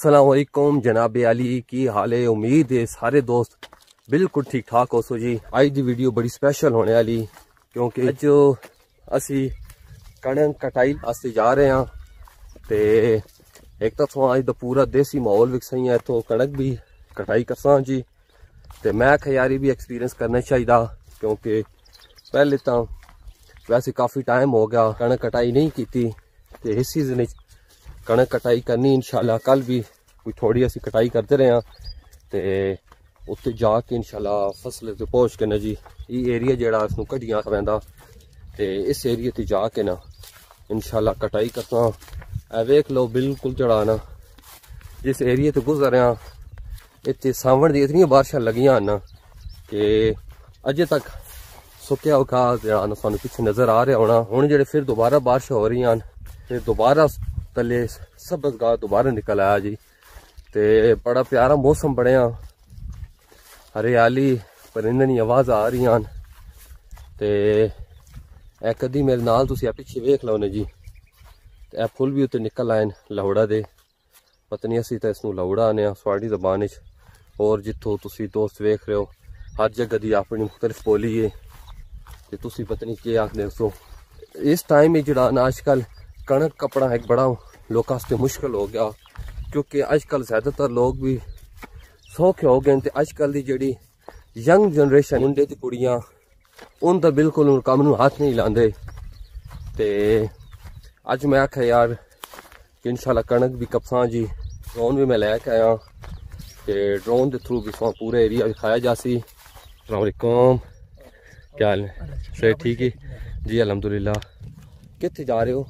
अस्सलाम वालेकुम जनाब अली की हाले उम्मीद है सारे दोस्त बिल्कुल ठीक ठाक हो। सो जी आज दी वीडियो बड़ी स्पेशल होने वाली क्योंकि जो असी कणक कटाई आस्ते जा रहे हैं तो एक तरफों अज तो पूरा देसी माहौल विकसई है तो कणक भी कटाई करसा जी तो मैं खयारी भी एक्सपीरियंस करना चाहिए क्योंकि पहले तो वैसे काफ़ी टाइम हो गया कणक कटाई नहीं की। इस सीजन कणक कटाई करनी इंशाल्लाह, कल भी कोई थोड़ी असी कटाई करते रहे हैं तो उत्ते जाके इंशाल्लाह फसल से पहुँच के ना जी ये एरिया जरा इसनों घटिया पैदा तो इस एरिए ते जाके ना इंशाल्लाह कटाई करना। ए वेख लो बिल्कुल जड़ा ना जिस एरिए तो गुजर रहे हैं इतने सावन दी इतनी बारिशा लगिया ना कि अजे तक सुक्या घास जरा ना सानू पिछे नज़र आ रहा होना। हुण जेड़े फिर दोबारा बारिश हो रही हैं दोबारा तले सबज घास दोबारा निकल आया जी तो बड़ा प्यारा मौसम बनिया, हरियाली परिंदों की आवाज़ आ रही हैं तो यह कदी मेरे नाल तुसीं पिछे वेख लो ने जी तो यह फुल भी उत्ते निकल आए लाहौड़ा दे, पता नहीं असी तो इसनू लाहौड़ा आने साड़ी जबान और जितों तुसीं दोस्त वेख रहे हो हर जगह की अपनी मुख्तलिफ बोली है तो तुसीं पता नहीं क्या आखदे हो। इस टाइम में जिहड़ा आजकल कणक कपड़ा एक बड़ा लोगों वास्ते मुश्किल हो गया क्योंकि अजकल ज़्यादातर लोग भी सौखे हो गए तो अजकल की जी यंग जनरेशन मुंडे की कुड़ियाँ उन तो बिल्कुल उन काम में हाथ नहीं लाते। तो अज मैं आख्या यार इंशाल्लाह कणक भी कपसा जी, ड्रोन भी मैं लैके आया तो ड्रोन के थ्रू भी पूरा एरिया दिखाया जासी। अस्सलामुअलैकुम, क्या हाल है? सही ठीक है जी अलहमदुलिल्लाह। कितने जा रहे हो?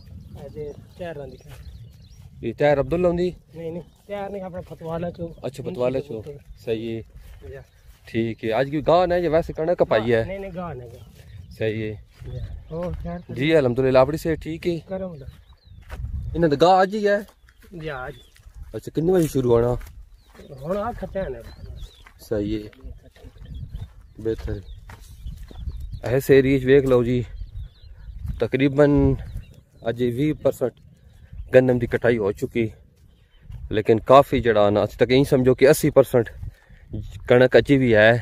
ये तैर अब्दुल्ला होंगी? नहीं तैर नहीं, अपना फतवाला चो। अच्छा फतवाला चो, सही है ठीक है। आज की गान है या वैसे कणक कपाई है? नहीं गान है। सही है और खैर जी अलहमदुलिल्लाह, अपनी सेहत ठीक है? इन्हें गा आज ही है जी आज। अच्छा कितने बजे शुरू होना? होना खत्म है। सही है बेहतर। ऐसे एरिए वेख लो जी तकरीबन अज 20% गन्नम की कटाई हो चुकी लेकिन काफ़ी जड़ा ना अज तक यही समझो कि 80% कणक अजी भी है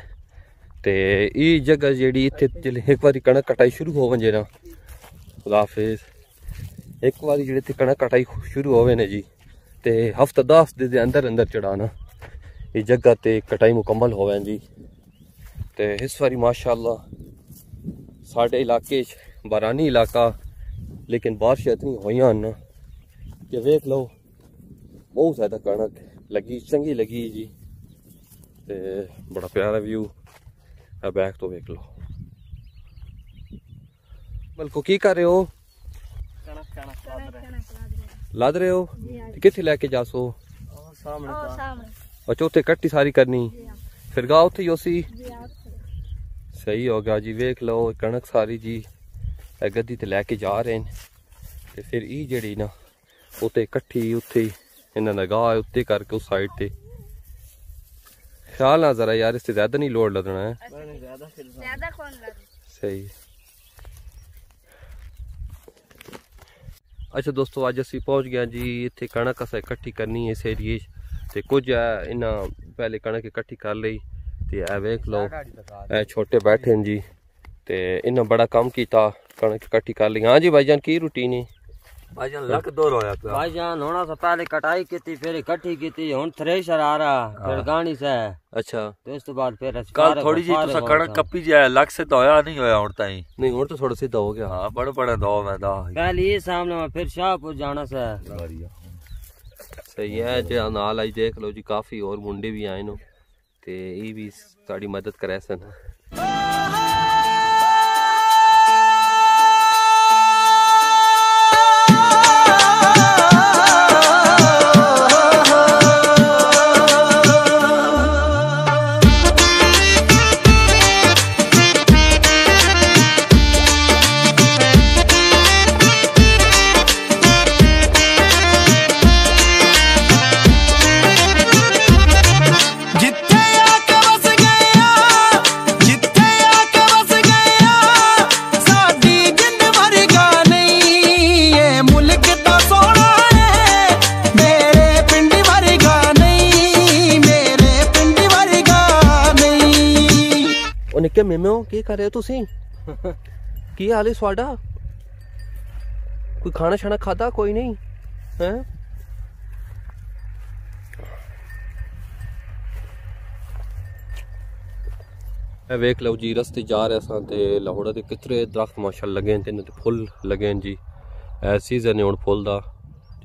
तो ये जगह जी इतने एक बार कणक कटाई शुरू हो वे ना खुदाफिज एक बार जी कणक कटाई शुरू होवे ने जी तो हफ्ता 10 दिन अंदर अंदर जड़ा ना ये जगह तो कटाई मुकम्मल होवे जी। तो इस बारी माशाल्लाह साढ़े इलाके बारानी इलाका लेकिन बारिश इतनी हुई ना कि वेख लो बहुत ज़्यादा कणक लगी चंगी लगी जी तो बड़ा प्यारा व्यू है। बैक तो वेख लो बल्कि की कर रहे हो? लाद रहे हो? किथे लैके जासो? अच्छा उथे कट्टी सारी करनी फिर गा उथे ही उसी। सही हो गया जी, वेख लो कणक सारी जी गद्दी तो लैके जा रहे हैं तो फिर ये जड़ी ना उत्ते कट्ठी उत्थे इन्हों का गाह उत्ते करके उस साइड से ख्याल ना जरा यार इससे ज्यादा नहीं लोड लगना है। सही। अच्छा दोस्तों अज असी पहुँच गए जी इतने कणक अस कट्ठी करनी है इस एरिए तो कुछ है इन्हें पहले कणक इकट्ठी कर ली तो यह वेख लो ए छोटे बैठे हैं जी तो इन्हें बड़ा काम किया कणक इकट्ठी कर ली। हाँ जी भाई जान की रूटीन है? भाईजान लक दौर होया पिया। भाईजान होना से पहले कटाई की फिर इकट्ठी की हुन थ्रेशर आ रहा फिर गाणी से। अच्छा तो इस तो बाद फिर कल थोड़ी जी तुसा कणक कप्पी जी आया लक से तो होया नहीं होया हुन ताई? नहीं हुन तो थोड़ा सीधा हो गया। हां बड़े बड़े दो मैं दा पहले ये सामने में फिर शाहपुर जाना से। सही है जे नाल आई देख लो जी काफी और मुंडे भी आए नो ते ई भी साडी मदद करे सन। के मेमे हो की कर रहे हो तुसी की हाल है स्वाडा? कोई खाना शाना खादा कोई नहीं है? वेख लो जी रस्ते जा रहे सां ते लाहौर के कितने दरख्त माशाल्लाह लगे हैं ते फुल लगे हैं जी। सीजन है हुण फुल दा,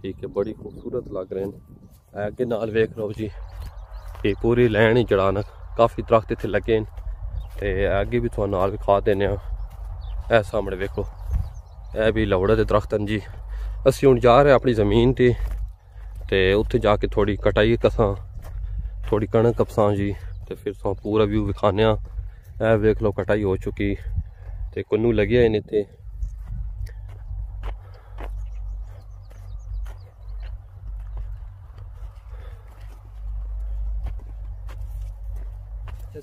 ठीक है, बड़ी खूबसूरत लग रहे हैं। अगे नाल वेख लो जी ये पूरी लैन ही चढ़ाना काफ़ी दरख्त इतने लगे हैं तो अगे भी थोड़ा नाल विखा देने। ए सामने वेखो ए भी लाहौर के दरख्त हैं जी। असी हुण जा रहे अपनी जमीन ते ते उत्थे जाके थोड़ी कटाई कसां, थोड़ी कणक कपसां जी तो फिर तुहानूं पूरा व्यू विखाने। ए वेख लो कटाई हो चुकी तो कन्नू लगे ने ते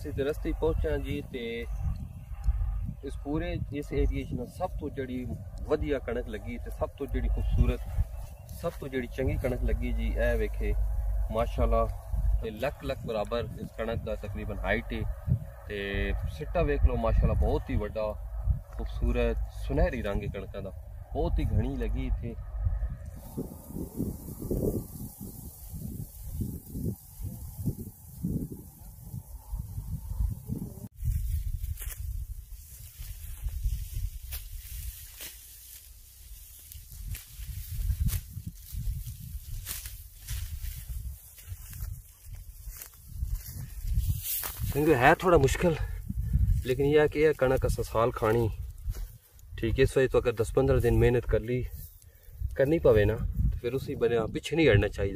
सीधे रस्ते पहुँचे जी। तो इस पूरे इस एरिए सब तो जी वधिया कणक लगी तो सब तो जी खूबसूरत सब तो जी चंगी कणक लगी जी। ए वेखे माशाल्लाह लक लक बराबर इस कणक का तकरीबन हाइट है। तो सिट्टा वेख लो माशाल्लाह बहुत ही वड्डा खूबसूरत सुनहरी रंग कणक का बहुत ही घनी लगी इतने। क्योंकि है थोड़ा मुश्किल लेकिन यह कि यह कणक अस साल खानी, ठीक है। इस वजह तो अगर 10-15 दिन मेहनत कर ली करनी पवे ना तो फिर उसी बने पिछे नहीं हटना चाहिए।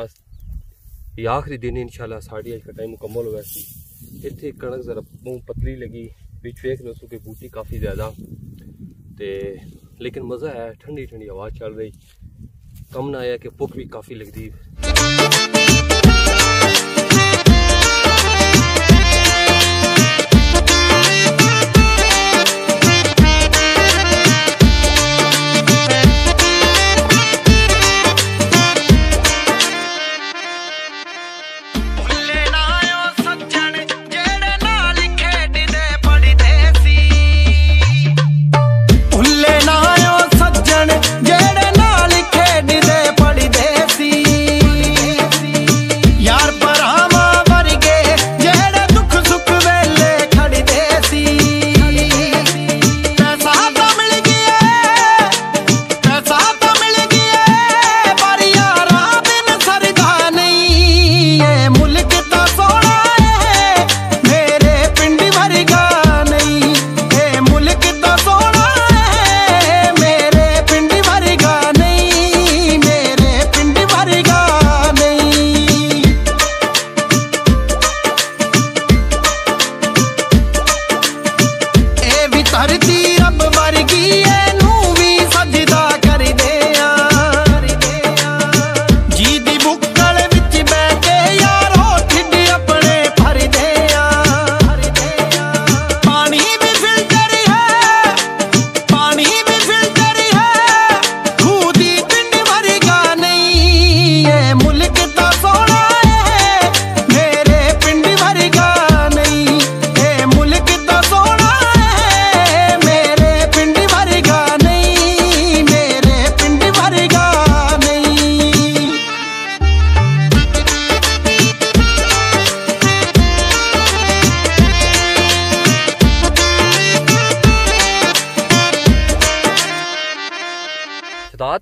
बस ये आखिरी दिन इंशाल्लाह साड़ी अज कटाई मुकम्मल हो गई। इतने कणक जरा मुँह पतली लगी बिच वेख लो उसके बूटी काफ़ी ज़्यादा तो लेकिन मज़ा है, ठंडी ठंडी हवा चल रही। कम ना आया कि भुख भी काफ़ी लगती।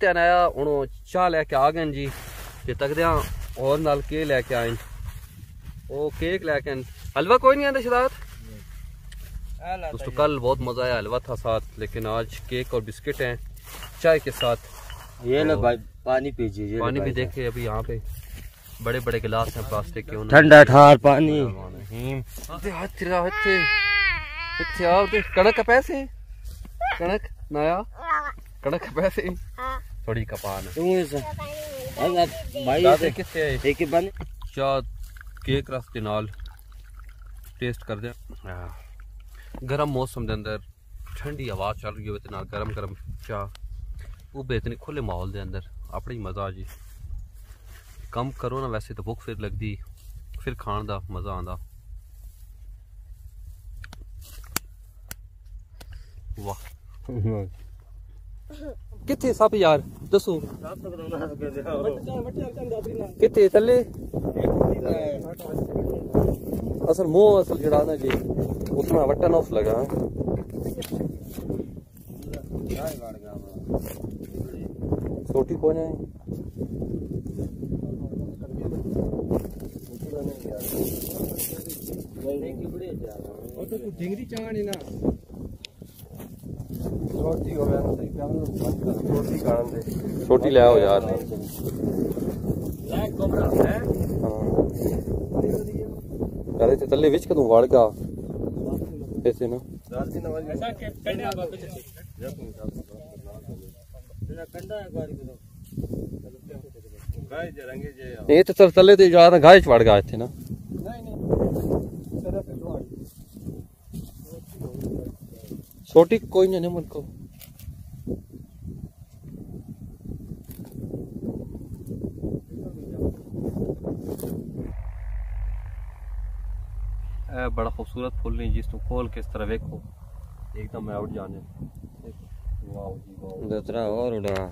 आया हूँ चाह लैके आ गए जी ते तकद और नाल के लैके आए वो केक लैके आए। हलवा कोई नहीं आता शदात दोस्तों, कल बहुत मज़ा आया, हलवा था साथ, लेकिन आज केक और बिस्किट हैं चाय के साथ। ये लो भाई पानी पीजिए, पानी भी देखे अभी यहाँ पे बड़े बड़े गिलास हैं प्लास्टिक के, ठंडा ठार पानी। कड़क पैसे कड़क नया कड़क पैसे थोड़ी कपान चाह केक रस के नाल टेस्ट कर दे। गर्म मौसम के अंदर ठंडी हवा चल रही है तो गर्म गर्म चाह वो बेहतरीन खुले माहौल के अंदर अपना ही मज़ा आ जी। कम करो ना वैसे तो भुख फिर लगती, फिर खाने का मज़ा आता। वाह किथे सप यार दसो किथे थले असल मोह असल जड़ा ना जी उसमें वट्टा नॉफ लगा छोटी कौन है छोटी ले आओ यार अरे तले विच कदू वाड़ का ऐसे ना ये तो सर तले तो ज्यादा गाय चढ़ गए थे ना छोटी कोई नहीं मन को बड़ा खूबसूरत फूल नहीं जिस तुम खोल के इस तरह देखो एकदम आउट जाने वाओ जी वाओ दतरा और उड़ा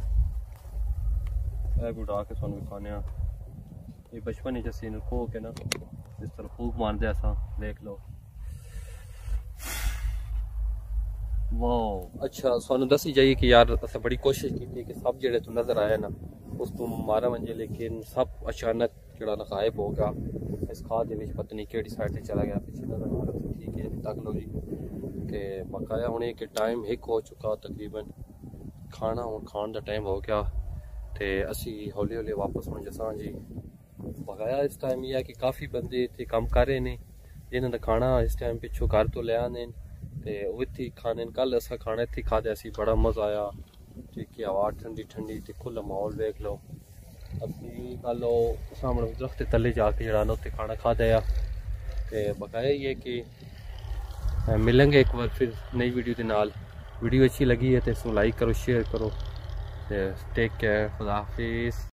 ए बुढ़ा के सोन खाने ये बचपन ही जैसे इनको के ना इस तरह खूब मान दे ऐसा देख लो वाओ अच्छा सोन दसी जाइए कि यार ऐसा बड़ी कोशिश की थी कि सब जेड़े तो नजर आया ना उस तुम मारा मंजे लेकिन सब अचानक जड़ा ना गायब हो गया इस खाद पता नहीं केड़ी साइड से चला गया पिछले ठीक है तक लो जी के बकाया हूँ कि टाइम एक हो चुका तकरीबन खाना हूँ खाने का टाइम हो गया तो असी हौली हौली वापस हूँ जसा जी बकाया इस टाइम यह है कि काफ़ी बंदे इतने काम कर रहे हैं जिन्हों का खाना इस टाइम पिछों घर तो ले आने तो इतने खाने कल असा खाना इतने खाते असी बड़ा मज़ा आया ठीक है हवा ठंडी ठंडी तो खुला माहौल देख लो अभी कल सामने दरख्त तले जाके जरा उत्ते खाना खादा है तो बकाया ये कि मिलेंगे एक बार फिर नई वीडियो के नाल वीडियो अच्छी लगी है तो इसको लाइक करो शेयर करो टेक केयर खुदा हाफिज़।